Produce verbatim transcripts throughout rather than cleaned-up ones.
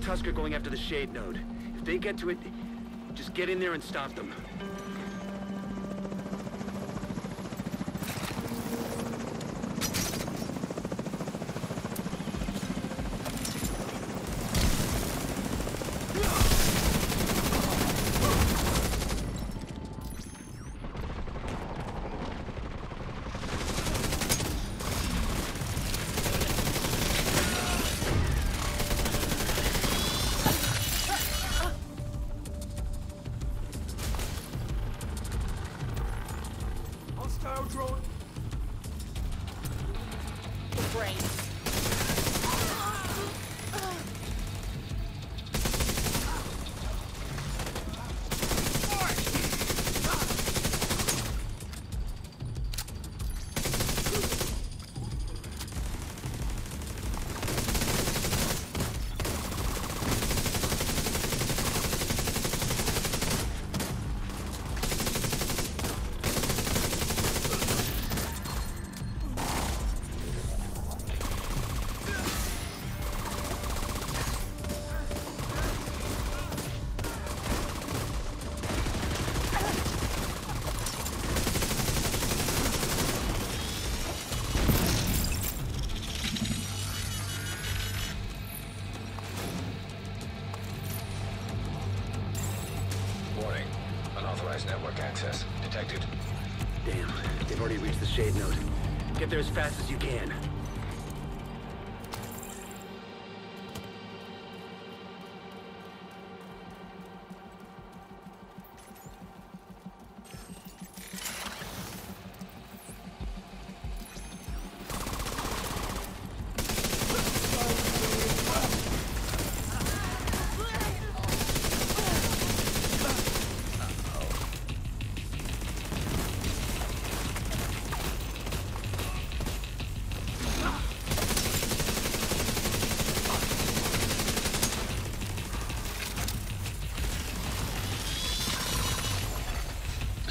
Black Tusk are going after the Shade node. If they get to it, just get in there and stop them. Shade node. Get there as fast as you can.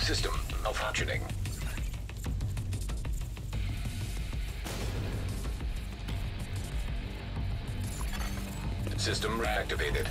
System malfunctioning. System reactivated.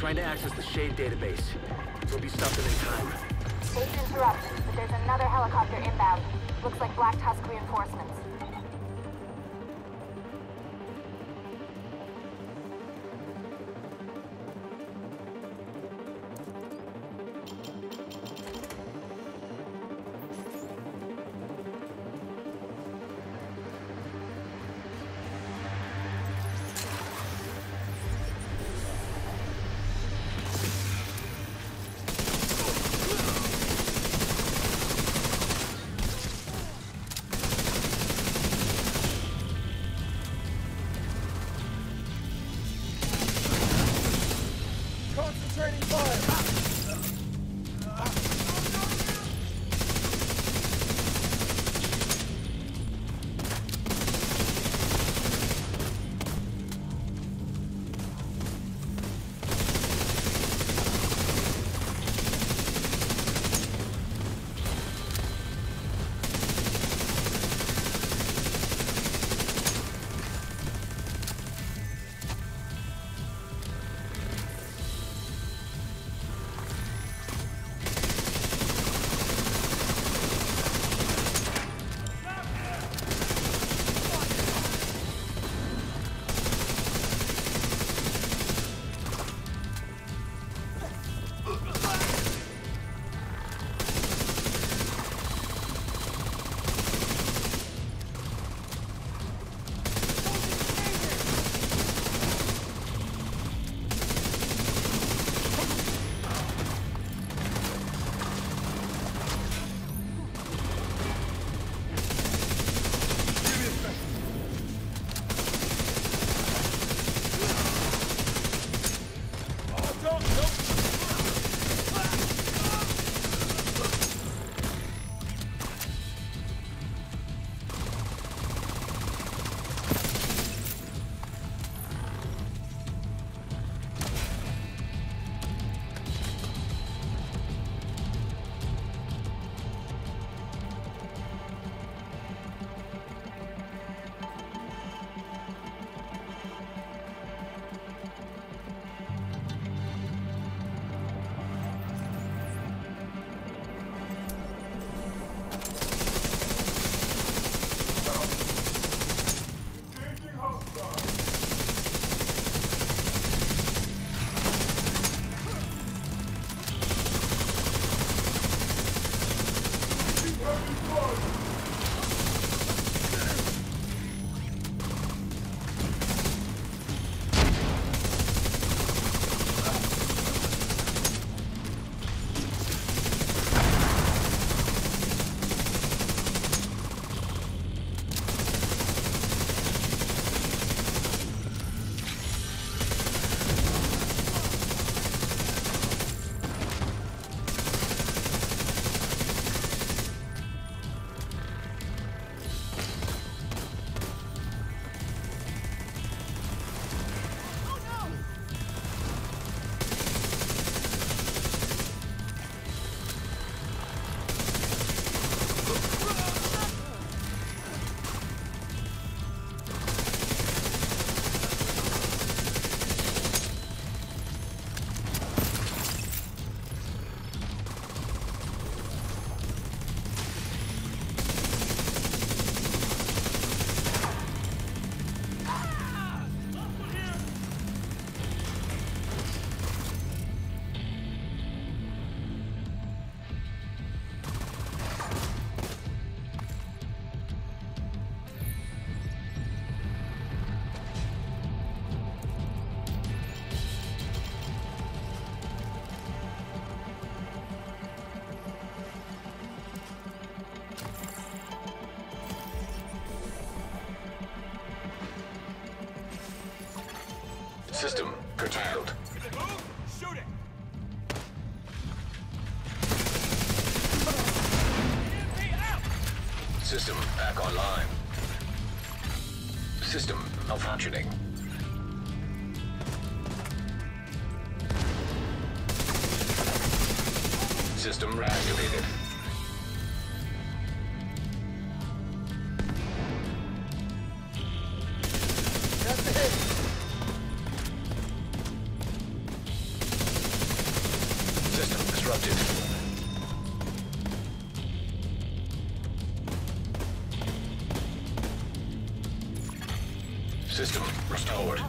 Trying to access the Shade database. We'll be stopped in time. Hate to interrupt, but there's another helicopter inbound. Looks like Black Tusk reinforcements. System curtailed. Move, shoot it. System back online. System malfunctioning. System reactivated. That's the hit. System restored.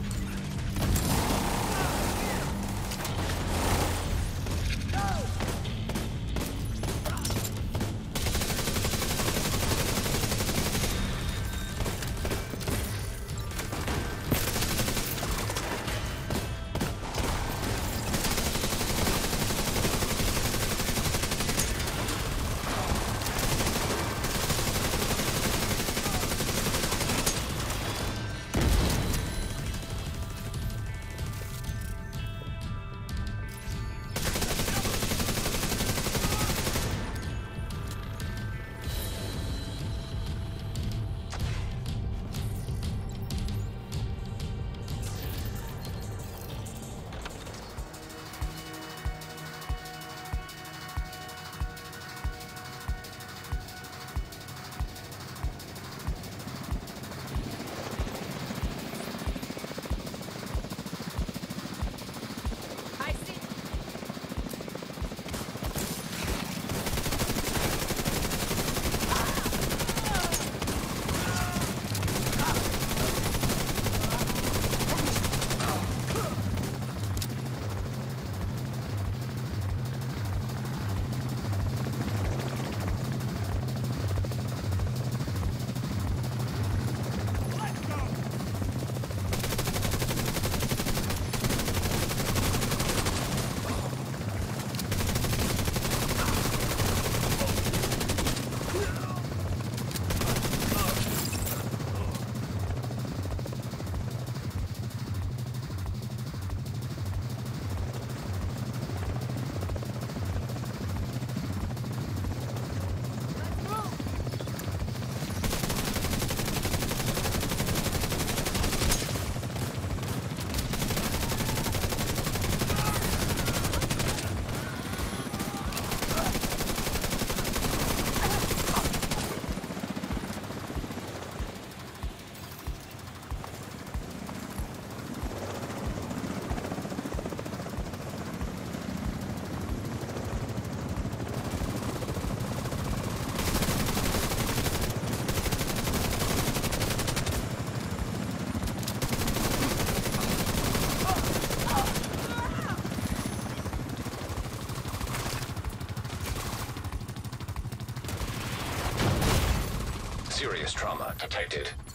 Serious trauma detected. We'll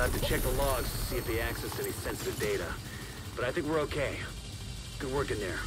have to check the logs to see if they accessed any sensitive data. But I think we're okay. Good work in there.